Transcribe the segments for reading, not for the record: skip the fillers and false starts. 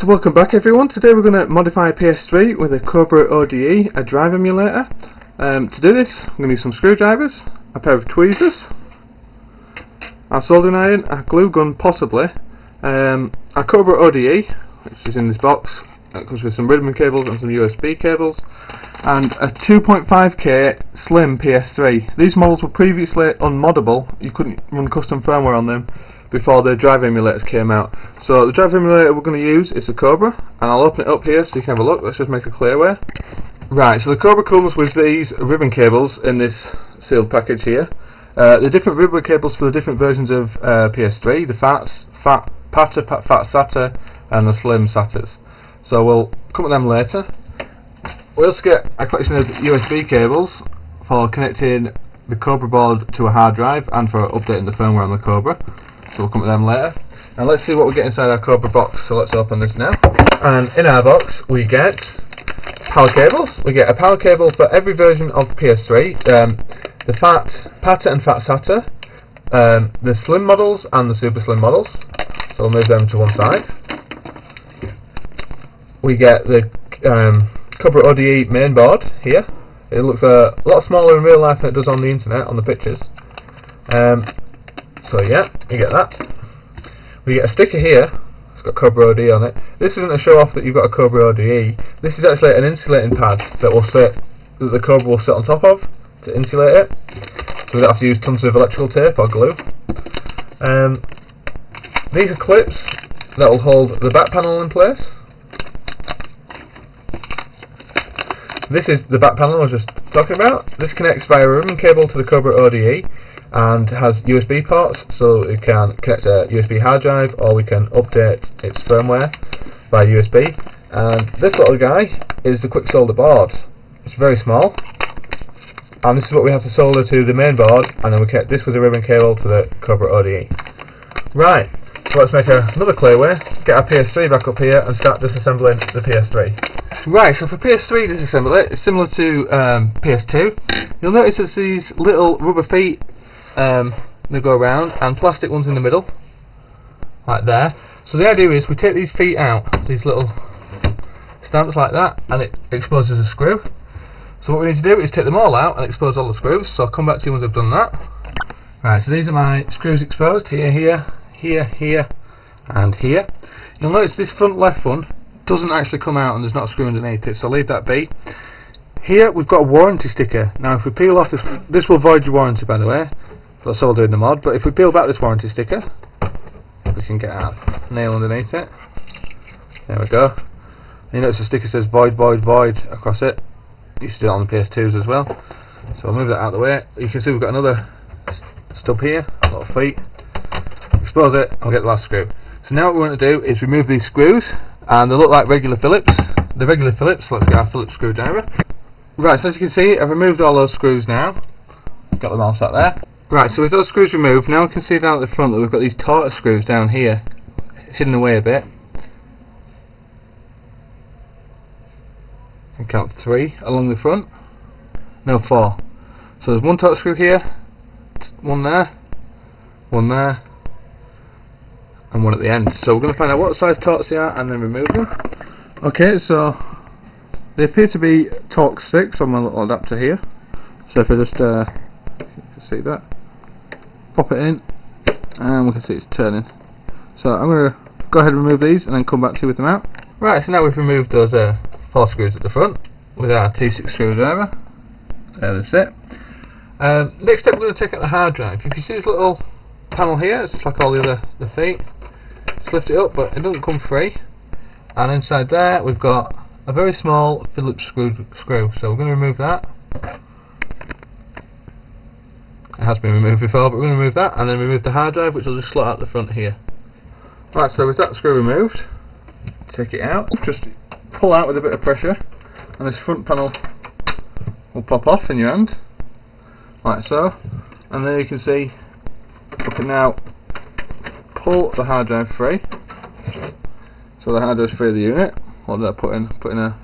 So welcome back everyone. Today we're going to modify a PS3 with a Cobra ODE, a drive emulator. To do this I'm going to use some screwdrivers, a pair of tweezers, our soldering iron, a glue gun possibly, our Cobra ODE, which is in this box. That comes with some ribbon cables and some USB cables, and a 2.5K slim PS3. These models were previously unmoddable. You couldn't run custom firmware on them before the drive emulators came out. So the drive emulator we're going to use is the Cobra, and I'll open it up here so you can have a look. Let's just make a clearware. Right, so the Cobra comes with these ribbon cables in this sealed package here. The different ribbon cables for the different versions of PS3, the FAT, FAT SATA and the slim SATAs. So we'll come at them later. We'll also get a collection of USB cables for connecting the Cobra board to a hard drive and for updating the firmware on the Cobra. So we'll come to them later. And let's see what we get inside our Cobra box. So let's open this now. And in our box we get power cables. We get a power cable for every version of PS3. The PATA and FAT SATA, the slim models and the super slim models. So we'll move them to one side. We get the Cobra ODE main board here. It looks a lot smaller in real life than it does on the internet, on the pictures. So yeah, you get that. We get a sticker here, it's got Cobra ODE on it. This isn't a show off that you've got a Cobra ODE, this is actually an insulating pad that will sit, that the Cobra will sit on top of to insulate it, so we don't have to use tons of electrical tape or glue. These are clips that will hold the back panel in place. This is the back panel I was just talking about. This connects via a ribbon cable to the Cobra ODE and has USB ports, so it can connect a USB hard drive, or we can update its firmware by USB. And this little guy is the quick solder board. It's very small, and this is what we have to solder to the main board, and then we connect this with a ribbon cable to the Cobra ODE. Right, so let's make another clearware, get our PS3 back up here and start disassembling the PS3. Right, so for PS3 disassemble it, it's similar to PS2. You'll notice there's these little rubber feet they go around, and plastic ones in the middle like there. So the idea is we take these feet out, these little stamps like that, and it exposes a screw. So what we need to do is take them all out and expose all the screws, so I'll come back to you once I've done that. Right, so these are my screws exposed, here, here, here, here and here. You'll notice this front left one doesn't actually come out and there's not a screw underneath it, so I'll leave that be. Here we've got a warranty sticker. Now if we peel off this, this will void your warranty by the way, for soldering the mod, but if we peel back this warranty sticker, we can get our nail underneath it. There we go. And you notice the sticker says void, void, void across it. You used to do it on the PS2s as well. So I'll move that out of the way. You can see we've got another stub here, a little feet. Expose it, I'll get the last screw. So now what we want to do is remove these screws, and they look like regular Phillips. The regular Phillips, let's get our Phillips screwdriver. Right, so as you can see, I've removed all those screws now. Got them all sat there. Right, so with those screws removed, now we can see down at the front that we've got these Torx screws down here, hidden away a bit. And count 3 along the front. No, 4. So there's one Torx screw here, one there, and one at the end. So we're going to find out what size Torx they are and then remove them. Okay, so they appear to be Torx 6 on my little adapter here. So if I just see that. Pop it in, and we can see it's turning. So I'm going to go ahead and remove these and then come back to you with them out. Right, so now we've removed those 4 screws at the front with our T6 screwdriver. There, that's it. Next step, we're going to take out the hard drive. If you see this little panel here, it's just like all the other feet. Just lift it up, but it doesn't come free. And inside there, we've got a very small Phillips screw. So we're going to remove that. It has been removed before, but we're going to remove that and then remove the hard drive, which will just slot out the front here. Right, so with that screw removed, take it out, just pull out with a bit of pressure, and this front panel will pop off in your hand, like so. And then you can see we can now pull the hard drive free. So the hard drive is free of the unit. What did I put in? Put in a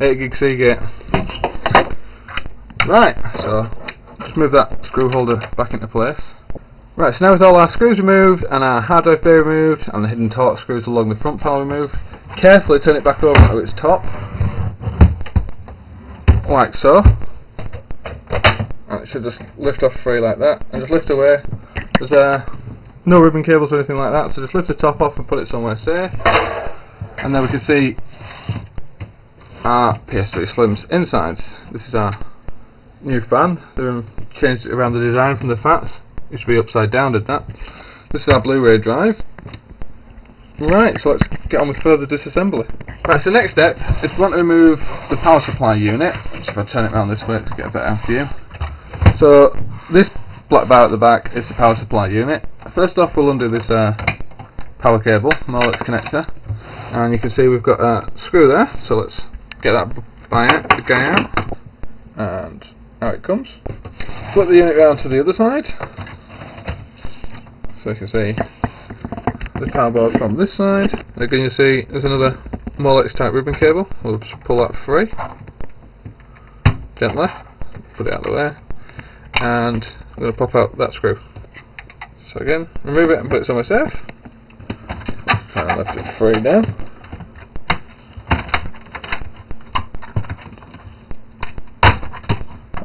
8 gig Seagate. Right, so just move that screw holder back into place. Right, so now with all our screws removed and our hard drive bay removed and the hidden Torx screws along the front panel removed, carefully turn it back over to its top, like so, and it should just lift off free like that, and just lift away. There's no ribbon cables or anything like that, so just lift the top off and put it somewhere safe, and then we can see our PS3 Slim's insides. This is our new fan. They've changed it around the design from the FATs. It should be upside down, did that. This is our Blu-ray drive. Right, so let's get on with further disassembly. Right, so next step is we want to remove the power supply unit. Just if I turn it around this way to get a better view. So this black bar at the back is the power supply unit. First off, we'll undo this power cable, Molex connector, and you can see we've got a screw there. So let's get that guy out, and out it comes. Flip the unit round to the other side, so you can see the power board from this side. And again, you see there's another Molex type ribbon cable. We'll just pull that free, gently, put it out of the way, and I'm going to pop out that screw. So again, remove it and put it somewhere safe. Try and lift it free now.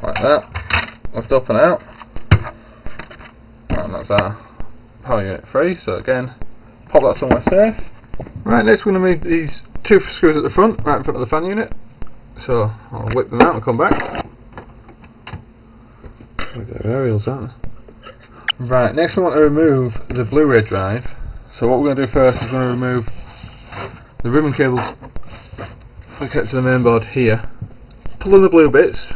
Like that, lift up and out, and that's our power unit free. So again, pop that somewhere safe. Right, next we're going to need these two screws at the front, right in front of the fan unit. So I'll whip them out and come back. They're aerials, aren't they? Right, next we want to remove the Blu-ray drive. So what we're going to do first is we're going to remove the ribbon cables that connect to the main board here. Pull in the blue bits.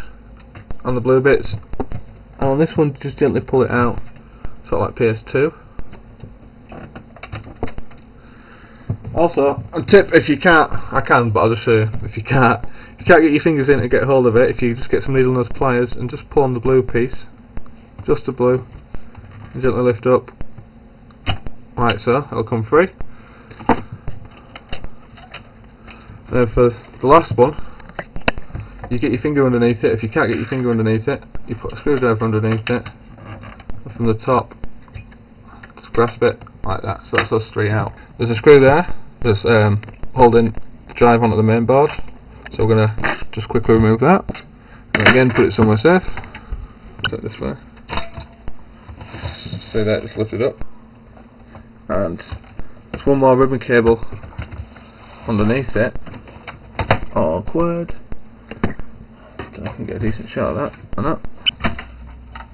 On the blue bits, and on this one just gently pull it out, sort of like PS2. Also, a tip, if you can't, I can, but I'll just show you, if you can't get your fingers in to get hold of it, if you just get some needle nose pliers and just pull on the blue piece, just the blue, and gently lift up, like so, it'll come free. And then for the last one, you get your finger underneath it. If you can't get your finger underneath it, you put a screwdriver underneath it, and from the top just grasp it like that. So that's those three out. There's a screw there that's holding the drive onto the main board, so we're going to just quickly remove that, and again put it somewhere safe. Put it this way, see that, just lift it up, and there's one more ribbon cable underneath it. Awkward. I can get a decent shot of that and that.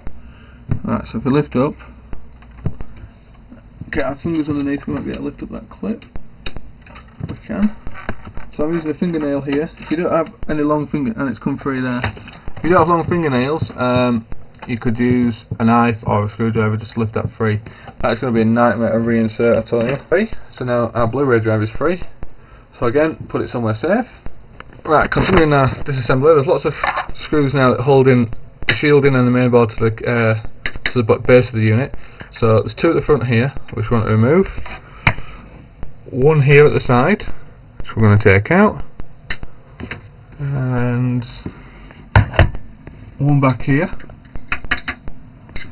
Right, so if we lift up, get our fingers underneath, we might be able to lift up that clip. We can. So I'm using a fingernail here. If you don't have any long finger, and it's come free there. If you don't have long fingernails, you could use a knife or a screwdriver just to lift that free. That's going to be a nightmare to reinsert, I tell you. Free. So now our Blu-ray drive is free. So again, put it somewhere safe. Right, continuing our disassembly, there's lots of screws now that hold in the shielding and the main board to the base of the unit. So there's two at the front here, which we want to remove. One here at the side, which we're going to take out. And one back here.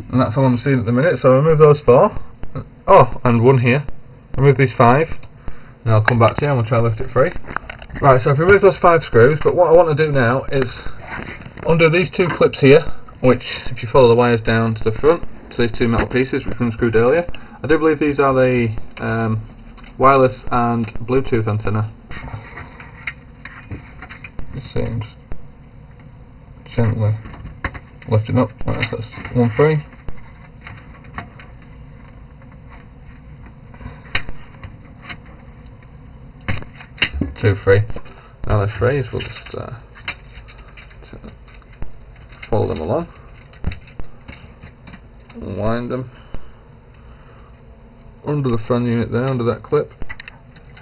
And that's all I'm seeing at the minute, so remove those four. Oh, and one here. Remove these five. And I'll come back to you and we'll try and lift it free. Right, so I've removed those five screws, but what I want to do now is undo these two clips here, which, if you follow the wires down to the front, to these two metal pieces which we unscrewed earlier. I do believe these are the wireless and Bluetooth antenna. It seems gently lifting up. Right, so that's one free. Two free. Now they're free, so we'll just follow them along, wind them under the fan unit there, under that clip,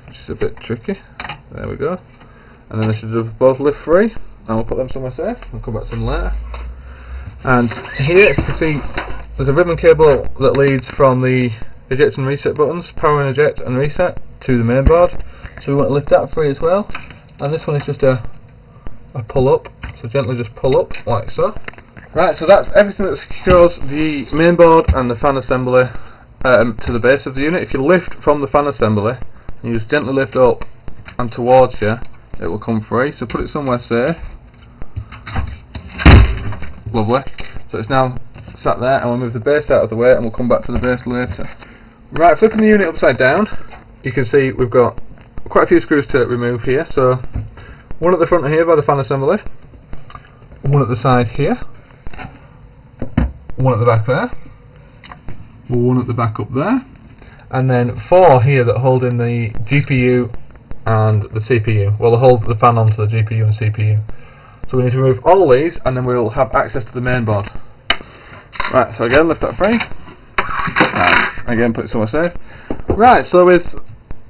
which is a bit tricky. There we go. And then they should have both lift free, and we'll put them somewhere safe. We'll come back to them later. And here you can see there's a ribbon cable that leads from the eject and reset buttons, power and eject and reset, to the main board. So we want to lift that free as well, and this one is just a pull up, so gently just pull up like so. Right, so that's everything that secures the main board and the fan assembly to the base of the unit. If you lift from the fan assembly, and you just gently lift up, and towards you, it will come free. So put it somewhere safe. Lovely. So it's now sat there, and we'll move the base out of the way, and we'll come back to the base later. Right, flipping the unit upside down, you can see we've got quite a few screws to remove here. So one at the front here by the fan assembly, one at the side here, one at the back there, one at the back up there, and then four here that hold in the GPU and the CPU. Well, they hold the fan onto the GPU and CPU. So we need to remove all these, and then we'll have access to the main board. Right, so again, lift that free. And again, put it somewhere safe. Right, so with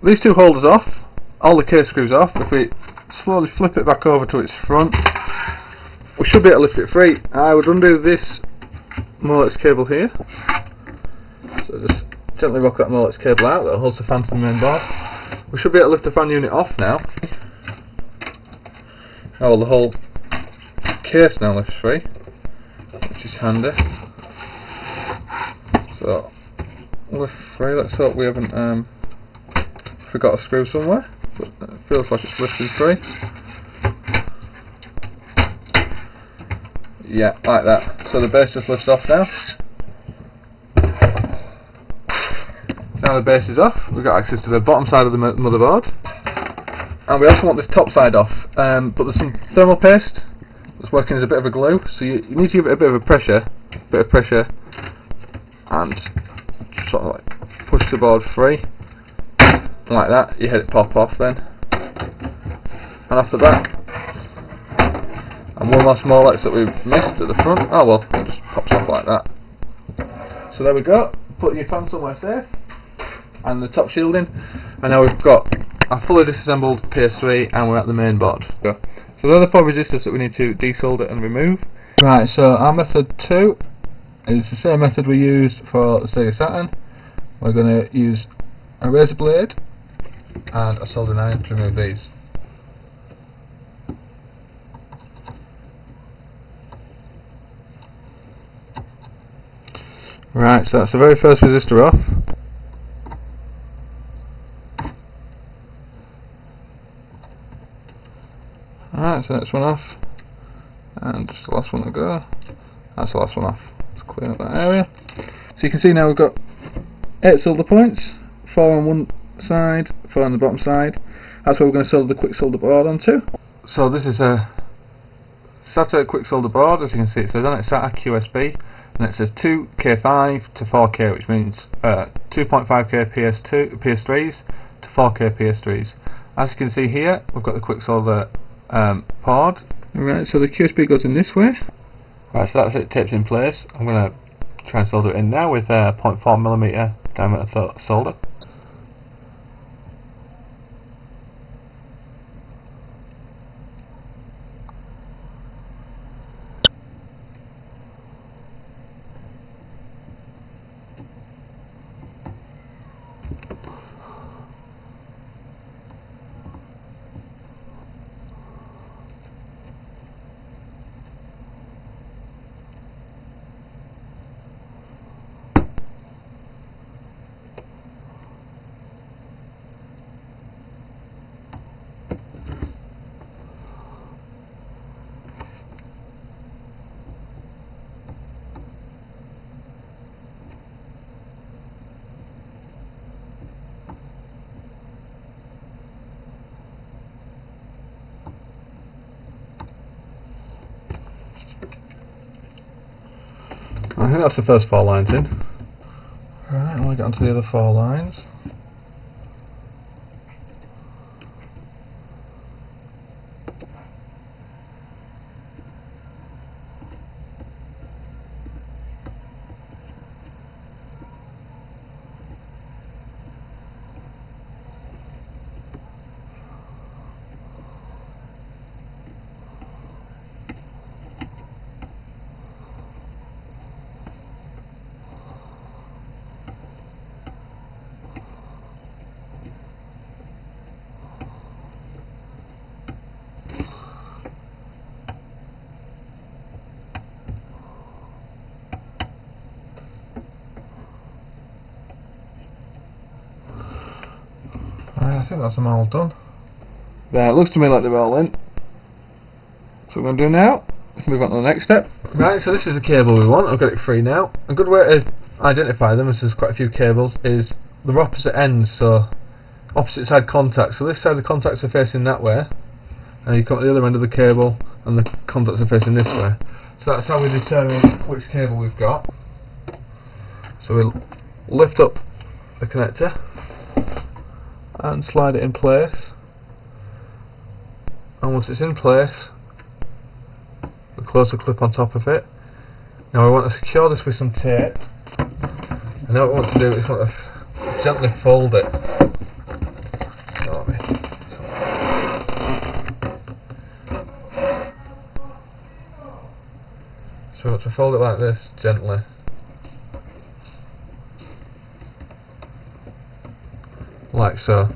these two holders off, all the case screws off, if we slowly flip it back over to its front, we should be able to lift it free. I would undo this Molex cable here. So just gently rock that Molex cable out that holds the fan to the main board. We should be able to lift the fan unit off now. Oh, well, the whole case now lifts free, which is handy. So lift free. Let's hope we haven't forgot a screw somewhere. But it feels like it's lifted free. Yeah, like that. So the base just lifts off now. Now the base is off, we've got access to the bottom side of the motherboard, and we also want this top side off, but there's some thermal paste that's working as a bit of a glue, so you need to give it a bit of a pressure and sort of like push the board free like that. You hear it pop off then, and off the back, and one last Molex that we've missed at the front. Oh well, it just pops off like that. So there we go, put your fan somewhere safe and the top shielding, and now we've got our fully disassembled PS3 and we're at the main board. So they're the four resistors that we need to desolder and remove. Right, so our method 2 is the same method we used for the Sega Saturn. We're going to use a razor blade and a soldering iron to remove these. Right, so that's the very first resistor off. Alright, so that's one off, and just the last one to go. That's the last one off. Let's clean up that area. So you can see now we've got 8 solder points, 4 on one side, 4 on the bottom side. That's where we're going to solder the quick solder board onto. So this is a SATA quick solder board. As you can see, it says on it SATA QSB, and it says 2K5 to 4K, which means 2.5K PS3s to 4K PS3s. As you can see here, we've got the quick solder pod. Right, so the QSB goes in this way. Right, so that's it taped in place. I'm going to try and solder it in now with 0.4mm diameter solder. I think that's the first 4 lines in. Right, and we get onto the other 4 lines. I think that's them all done. There, it looks to me like they're all in. So what I'm going to do now, move on to the next step. Right, so this is the cable we want. I've got it free now. A good way to identify them, as there's quite a few cables, is they're opposite ends, so opposite side contacts. So this side the contacts are facing that way, and you come at the other end of the cable and the contacts are facing this way. So that's how we determine which cable we've got. So we'll lift up the connector and slide it in place, and once it's in place the closer clip on top of it. Now we want to secure this with some tape, and now what we want to do is want to gently fold it. So we want to fold it like this, gently. Like so.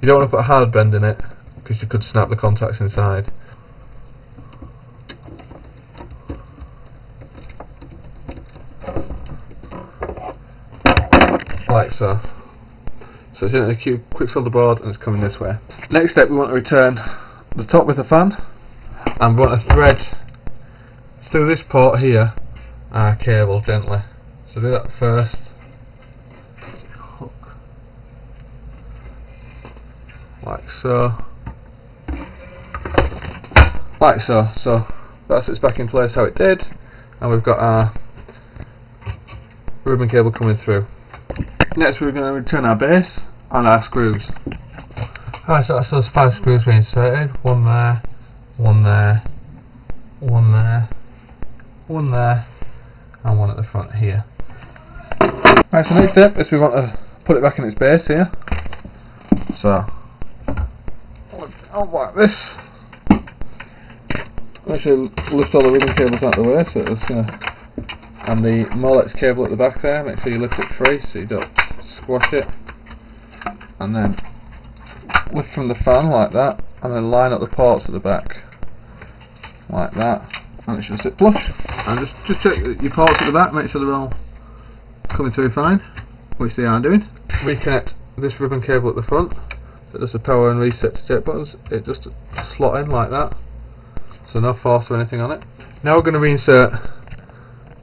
You don't want to put a hard bend in it, because you could snap the contacts inside. Like so. So it's in a quicksilver board and it's coming this way. Next step, we want to return the top with the fan, and we want to thread through this port here our cable gently. So do that first. Like so. Like so. So that sits back in place how it did, and we've got our ribbon cable coming through. Next we're going to return our base and our screws. Alright, so that's those 5 screws we inserted. One there, one there, one there, one there, and one at the front here. Alright, so next step is we want to put it back in its base here. So out like this. Actually lift all the ribbon cables out of the way, so it's going to, and the Molex cable at the back there, make sure you lift it free so you don't squash it, and then lift from the fan like that, and then line up the ports at the back like that, and it should sit plush. And just check your ports at the back, make sure they're all coming through fine, which they are doing. Reconnect this ribbon cable at the front. It does the power and reset to jet buttons. It just slot in like that, so no force or anything on it. Now we're going to reinsert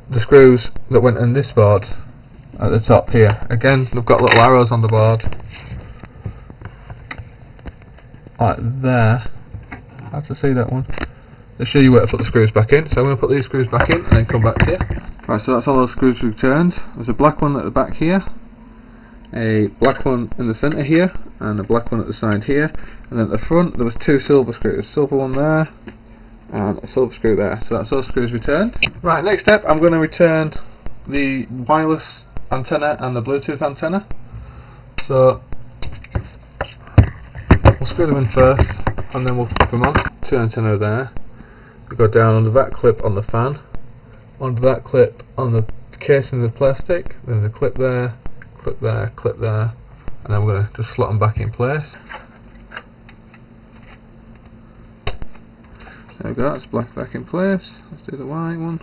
the screws that went in this board at the top here. Again, they've got little arrows on the board like there. I have to see that one. They'll show you where to put the screws back in. So I'm going to put these screws back in and then come back to you. Right, so that's all those screws returned. There's a black one at the back here, a black one in the centre here, and a black one at the side here, and then at the front there was 2 silver screws, silver one there and a silver screw there. So that's all screws returned. Right, next step I'm going to return the wireless antenna and the Bluetooth antenna. So we'll screw them in first and then we'll clip them on. 2 antenna there. They go down under that clip on the fan, under that clip on the casing of the plastic, then the clip there, clip there, clip there, and I'm going to just slot them back in place. There we go, that's black back in place. Let's do the white one.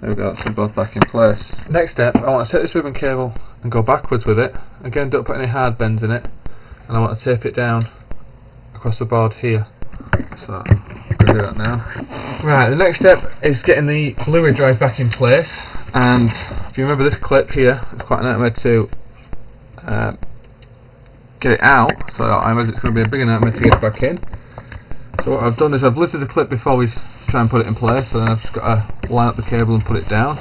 There we go, that's both back in place. Next step, I want to take this ribbon cable and go backwards with it. Again, don't put any hard bends in it, and I want to tape it down across the board here. So I'm going to do that now. Right, the next step is getting the Blu-ray drive back in place, and if you remember this clip here, it's quite a nightmare to get it out, so I imagine it's going to be a bigger nightmare to get it back in. So what I've done is I've lifted the clip before we try and put it in place, so then I've just got to line up the cable and put it down.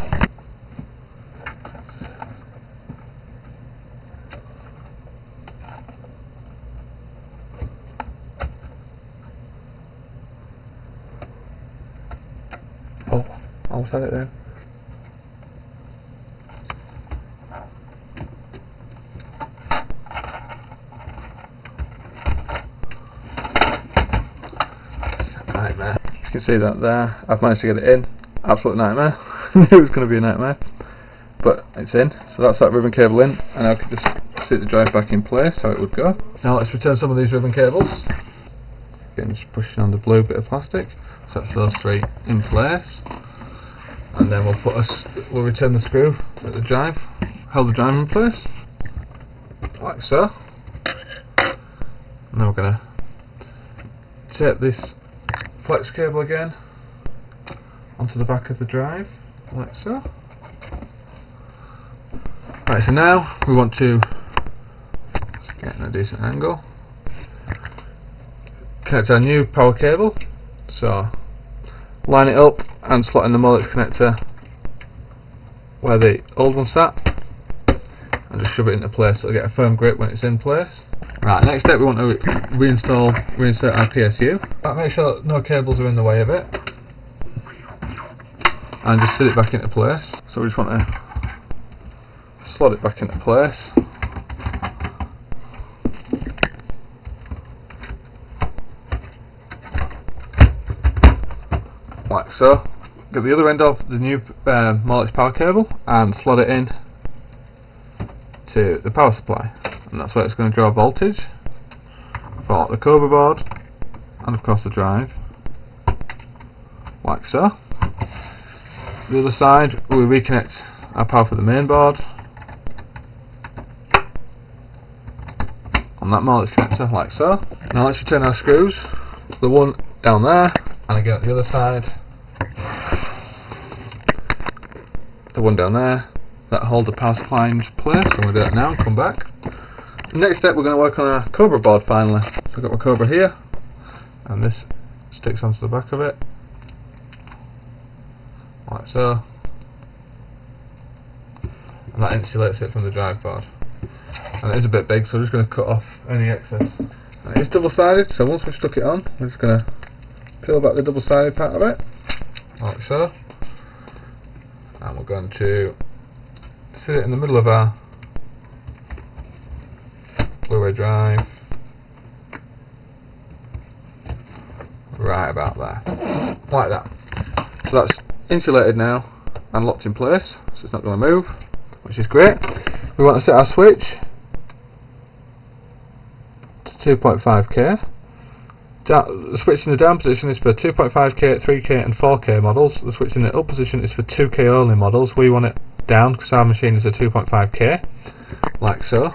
Almost had it there. It's a nightmare. You can see that there. I've managed to get it in. Absolute nightmare. It was going to be a nightmare, but it's in. So that's that ribbon cable in, and I can just sit the drive back in place how it would go. Now let's return some of these ribbon cables. Again, just pushing on the blue bit of plastic. sets those straight in place, and then we'll return the screw at the drive, hold the drive in place like so. Now we're gonna take this flex cable again onto the back of the drive like so. Right, so now we want to get in a decent angle, connect our new power cable, so line it up and slot in the Molex connector where the old one sat, and just shove it into place so it'll get a firm grip when it's in place. Right, next step we want to reinsert our PSU. Right, make sure no cables are in the way of it, and just sit it back into place. So we just want to slot it back into place. Like so. Get the other end of the new Molex power cable and slot it in to the power supply, and that's where it's going to draw voltage for the Cobra board and of course the drive, like so. The other side we reconnect our power for the main board on that Molex connector like so. Now let's return our screws, the one down there and again at the other side, the one down there that hold the power supply in place, and we'll do that now and come back. Next step we're going to work on our Cobra board finally. So I've got my Cobra here and this sticks onto the back of it like so, and that insulates it from the drive board. And it is a bit big, so we're just going to cut off any excess. And it is double sided, so once we've stuck it on, we're just going to peel back the double sided part of it, like so. And we're going to sit it in the middle of our Blu-ray drive, right about there, like that. So that's insulated now and locked in place, so it's not going to move, which is great. We want to set our switch to 2.5k. The switch in the down position is for 2.5k, 3k and 4k models. The switch in the up position is for 2k only models. We want it down because our machine is a 2.5k, like so.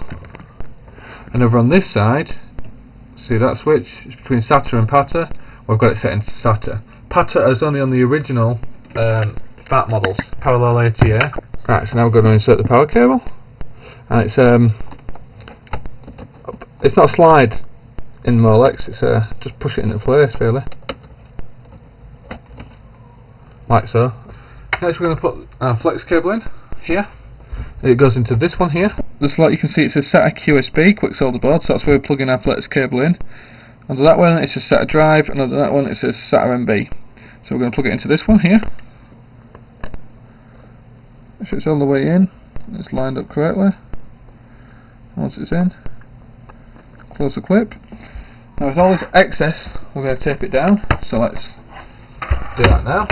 And over on this side, see that switch? It's between SATA and PATA. We've got it set in SATA. PATA is only on the original FAT models, parallel ATA. Right, so now we're going to insert the power cable, and it's not a slide in Molex, it's just push it into place really, like so. Next we're going to put our flex cable in here. It goes into this one here. Just like you can see, it's a SATA QSB quicksolder board, so that's where we're plugging our flex cable in. Under that one it's a SATA drive, and under that one it's a SATA MB. So we're going to plug it into this one here. Make sure it's all the way in, it's lined up correctly. Once it's in, close the clip. Now with all this excess we're going to tape it down, so let's do that now.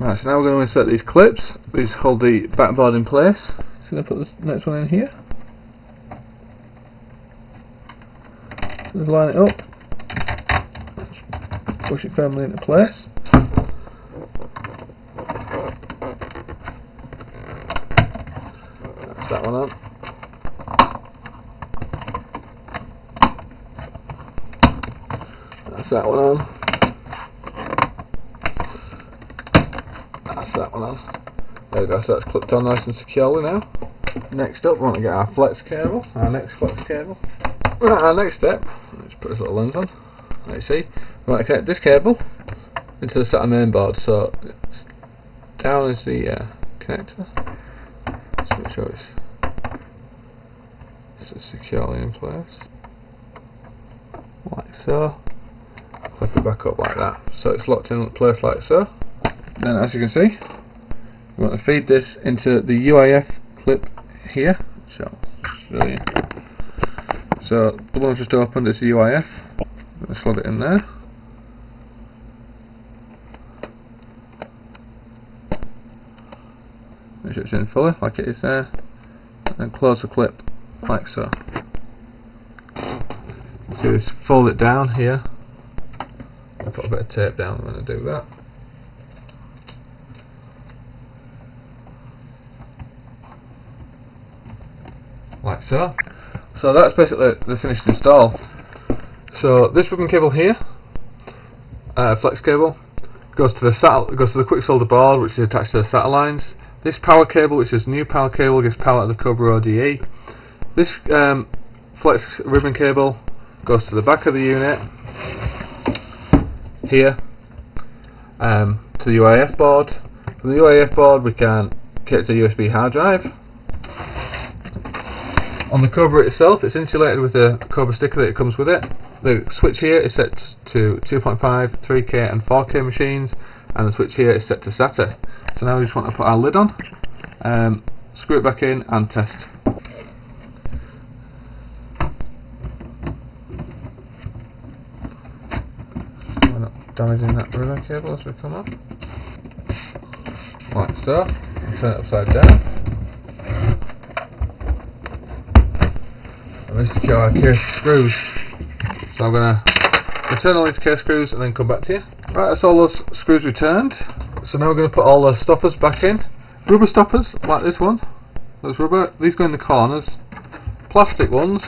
Right, so now we're going to insert these clips. These hold the backboard in place. So I'm going to put this next one in here. Just line it up, push it firmly into place. That's that one on. That's that one on. That's that one on. There we go, so that's clipped on nice and securely now. Next up, we want to get our flex cable, our next flex cable. Right, our next step, let's put this little lens on. Let's see. We want to connect this cable into the SATA main board, so it's down is the connector. Let's make sure it's securely in place. Like so. Clip it back up like that, so it's locked in place like so. Then as you can see, we want to feed this into the UAF clip here. So the one I've just opened is the UAF. I'm going to slot it in there. Make sure it's in fully, like it is there. And close the clip, like so. So just fold it down here. put a bit of tape down when I do that. Like so. So that's basically the finished install. So this ribbon cable here, flex cable, goes to the quick solder board, which is attached to the SATA lines. This power cable, which is new power cable, gives power to the Cobra ODE. This flex ribbon cable goes to the back of the unit here, to the UAF board. From the UAF board we can connect to a USB hard drive. On the Cobra itself, it's insulated with a Cobra sticker that it comes with it. The switch here is set to 2.5, 3K and 4K machines, and the switch here is set to SATA. So now we just want to put our lid on, screw it back in and test. Damaging that ribbon cable as we come up, like so. Turn it upside down. And we secure our case screws. So I'm going to return all these case screws and then come back to you. Right, that's all those screws returned. So now we're going to put all the stoppers back in. Rubber stoppers, like this one. Those rubber. These go in the corners. Plastic ones,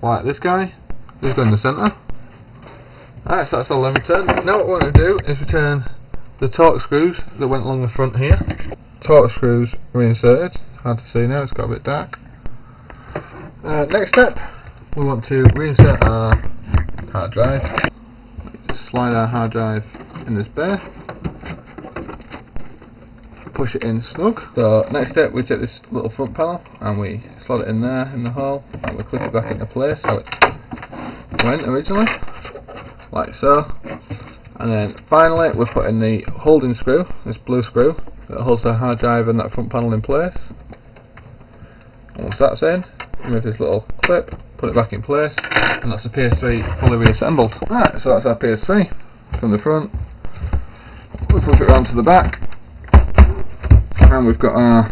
like this guy. These go in the centre. Alright, so that's all then returned. Now what we want to do is return the Torx screws that went along the front here. Torx screws reinserted. Hard to see now, it's got a bit dark. Next step, we want to reinsert our hard drive. Just slide our hard drive in this bear. Push it in snug. So next step, we take this little front panel and we slot it in there in the hole, and we clip it back into place how it went originally. Like so, and then finally we're putting the holding screw, this blue screw that holds the hard drive and that front panel in place. And once that's in, remove this little clip, put it back in place, and that's the PS3 fully reassembled. Right, so that's our PS3 from the front. We flip it around to the back, and we've got our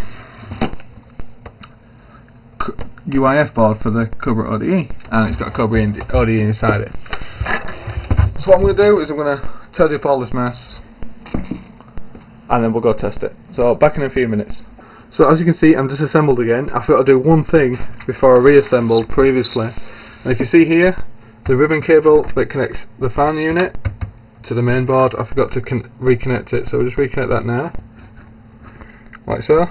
UIF board for the Cobra ODE, and it's got a Cobra ODE inside it. So what I'm going to do is I'm going to tidy up all this mess, and then we'll go test it. So back in a few minutes. So as you can see, I'm disassembled again. I've got to do one thing before I reassembled previously. And if you see here, the ribbon cable that connects the fan unit to the main board, I forgot to reconnect it. So we'll just reconnect that now, like so.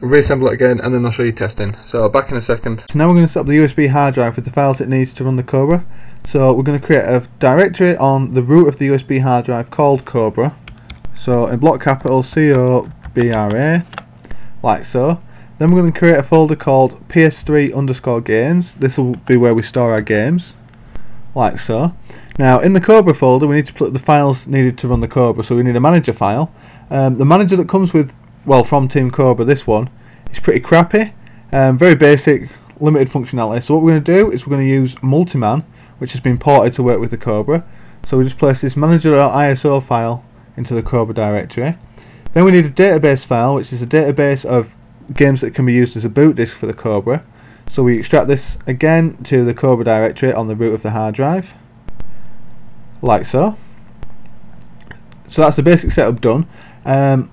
Reassemble it again, and then I'll show you testing. So back in a second. So now we're going to set up the USB hard drive with the files it needs to run the Cobra. So we're going to create a directory on the root of the USB hard drive called Cobra. So in block capital COBRA, like so. Then we're going to create a folder called PS3_games. This will be where we store our games, like so. Now in the Cobra folder we need to put the files needed to run the Cobra, so we need a manager file. The manager that comes with, well, from Team Cobra, this one, is pretty crappy, very basic, limited functionality. So what we're going to do is we're going to use Multiman, which has been ported to work with the Cobra. So we just place this manager.iso file into the Cobra directory. Then we need a database file, which is a database of games that can be used as a boot disk for the Cobra. So we extract this again to the Cobra directory on the root of the hard drive, like so. So that's the basic setup done. What I'm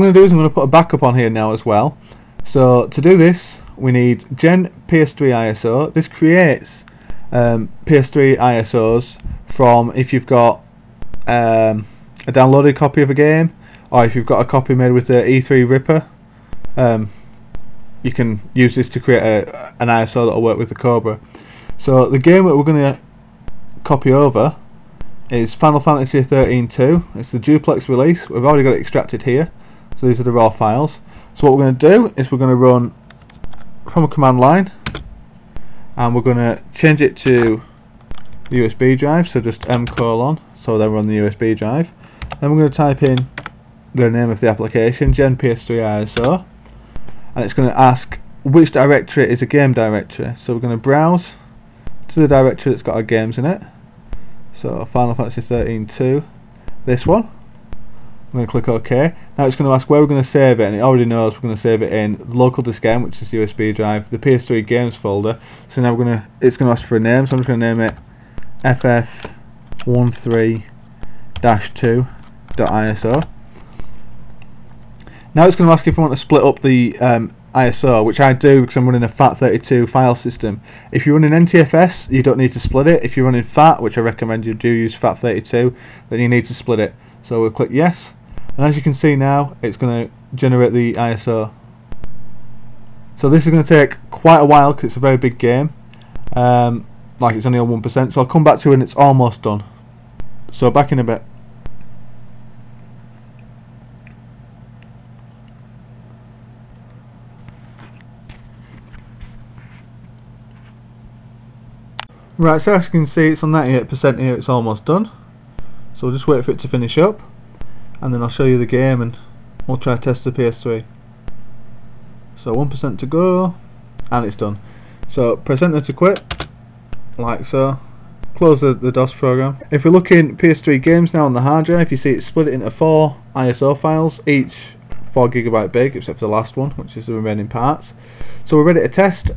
going to do is I'm going to put a backup on here now as well. So to do this we need GenPS3ISO. This creates PS3 ISOs from if you've got a downloaded copy of a game, or if you've got a copy made with the E3 Ripper, you can use this to create an ISO that will work with the Cobra. So the game that we're going to copy over is Final Fantasy XIII 2. It's the duplex release. We've already got it extracted here, so these are the raw files. So what we're going to do is we're going to run from a command line, and we're going to change it to the USB drive, so just : so then we're on the USB drive. Then we're going to type in the name of the application, GenPS3ISO, and it's going to ask which directory is a game directory. So we're going to browse to the directory that's got our games in it, so Final Fantasy XIII 2, this one. I'm going to click OK. Now it's going to ask where we're going to save it, and it already knows we're going to save it in the local disk M, which is the USB drive, the PS3 games folder. So now it's going to ask for a name, so I'm just going to name it FAT32 ISO. Now it's going to ask if you want to split up the ISO, which I do because I'm running a FAT32 file system. If you're running NTFS, you don't need to split it. If you're running FAT, which I recommend you do use FAT32, then you need to split it. So we'll click yes, and as you can see now, it's going to generate the ISO. So this is going to take quite a while because it's a very big game. Like it's only on 1%, so I'll come back to it when it's almost done. So back in a bit. Right, so as you can see, it's on 98% here, it's almost done. So we'll just wait for it to finish up, and then I'll show you the game and we'll try to test the PS3. So 1% to go, and it's done. So press enter to quit, like so. Close the DOS program. If we look in PS3 games now on the hard drive, you see it's split it into 4 ISO files, each 4GB big, except for the last one, which is the remaining parts. So we're ready to test.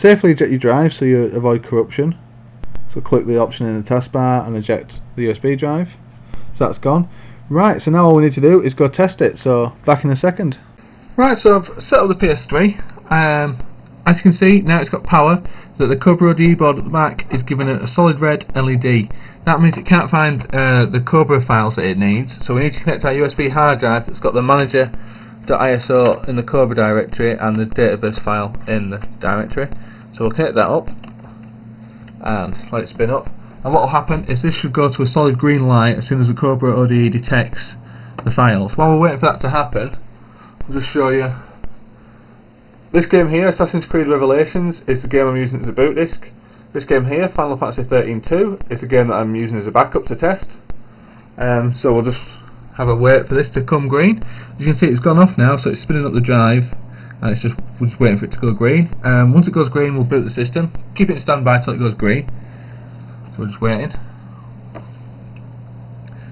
Safely eject your drive so you avoid corruption. So click the option in the taskbar and eject the USB drive. So that's gone. Right, so now all we need to do is go test it, so back in a second. Right, so I've set up the PS3. As you can see, now it's got power, that the Cobra ODE board at the back is giving it a solid red LED. That means it can't find the Cobra files that it needs, so we need to connect our USB hard drive that's got the manager.iso in the Cobra directory and the database file in the directory. So we'll connect that up and let it spin up, and what will happen is this should go to a solid green light as soon as the Cobra ODE detects the files. While we're waiting for that to happen, I'll just show you this game here. Assassin's Creed Revelations is the game I'm using as a boot disk. This game here, Final Fantasy XIII 2, is the game that I'm using as a backup to test. So we'll just have a wait for this to come green. As you can see, it's gone off now, so it's spinning up the drive, and it's just we're just waiting for it to go green. Once it goes green, we'll boot the system. Keep it in standby till it goes green. So we're just waiting.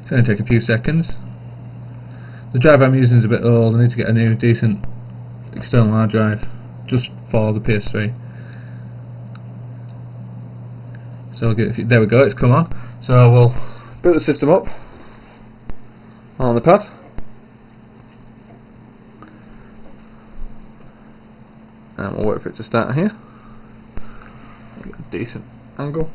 It's going to take a few seconds. The drive I'm using is a bit old. I need to get a new decent external hard drive just for the PS3. So we'll get, there we go. It's come on. So we'll boot the system up on the pad. And we'll wait for it to start here. Get a decent angle.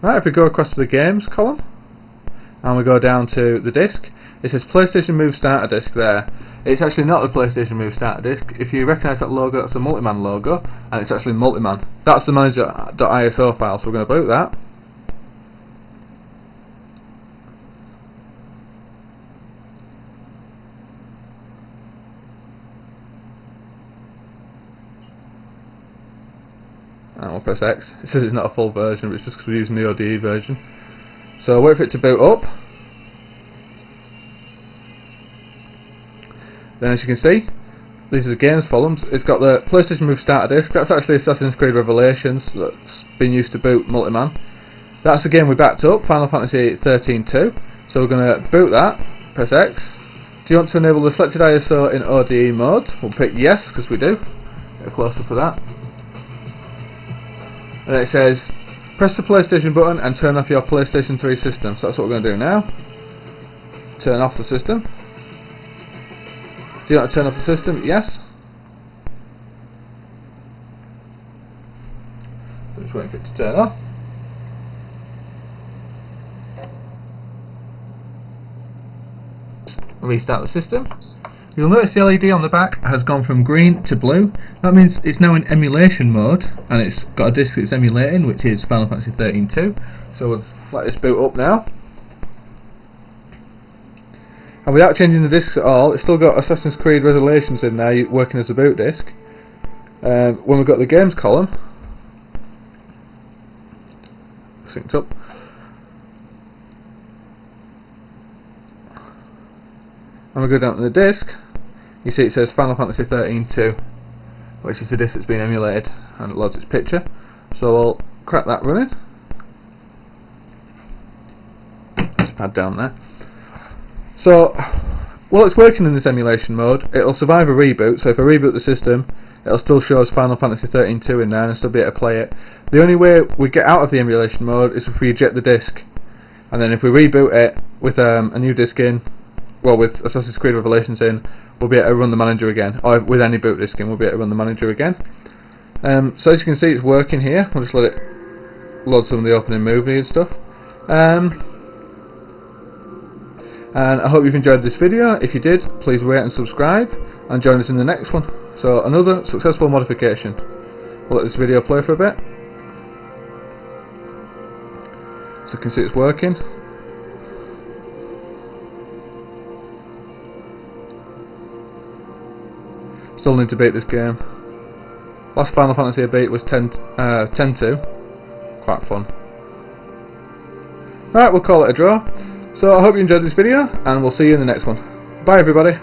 Right, if we go across to the games column and we go down to the disc, it says PlayStation Move Starter Disc there. It's actually not the PlayStation Move Starter Disc. If you recognise that logo, it's a Multiman logo, and it's actually Multiman. That's the manager.iso file, so we're going to boot that. And we'll press X. It says it's not a full version, but it's just because we're using the ODE version. So wait for it to boot up. Then as you can see, these are the games columns. It's got the PlayStation Move Starter Disc. That's actually Assassin's Creed Revelations that's been used to boot Multiman. That's the game we backed up, Final Fantasy XIII 2. So we're going to boot that, press X. Do you want to enable the selected ISO in ODE mode? We'll pick yes, because we do. Get closer for that. And it says press the PlayStation button and turn off your PlayStation 3 system. So that's what we're going to do now. Turn off the system. Do you want to turn off the system? Yes. So just waiting for it to turn off. Restart the system. You'll notice the LED on the back has gone from green to blue. That means it's now in emulation mode, and it's got a disc that's emulating, which is Final Fantasy XIII 2. So we'll let this boot up now. And without changing the discs at all, it's still got Assassin's Creed Revelations in there working as a boot disc. When we've got the games column synced up, and we go down to the disc, you see it says Final Fantasy XIII 2, which is the disc that's been emulated, and it loads its picture. So we'll crack that running. pad down there. So while it's working in this emulation mode, it'll survive a reboot, so if I reboot the system, it'll still show us Final Fantasy XIII 2 in there and I'll still be able to play it. The only way we get out of the emulation mode is if we eject the disc, and then if we reboot it with a new disc in, well, with Assassin's Creed Revelations in, we'll be able to run the manager again, or with any boot disk in, we'll be able to run the manager again. So as you can see, it's working here. We'll just let it load some of the opening movie and stuff. And I hope you've enjoyed this video. If you did, please rate and subscribe and join us in the next one. So another successful modification. We'll let this video play for a bit. So you can see it's working. Still need to beat this game. Last Final Fantasy I beat was 10-2. Quite fun. Alright, we'll call it a draw. So I hope you enjoyed this video, and we'll see you in the next one. Bye everybody.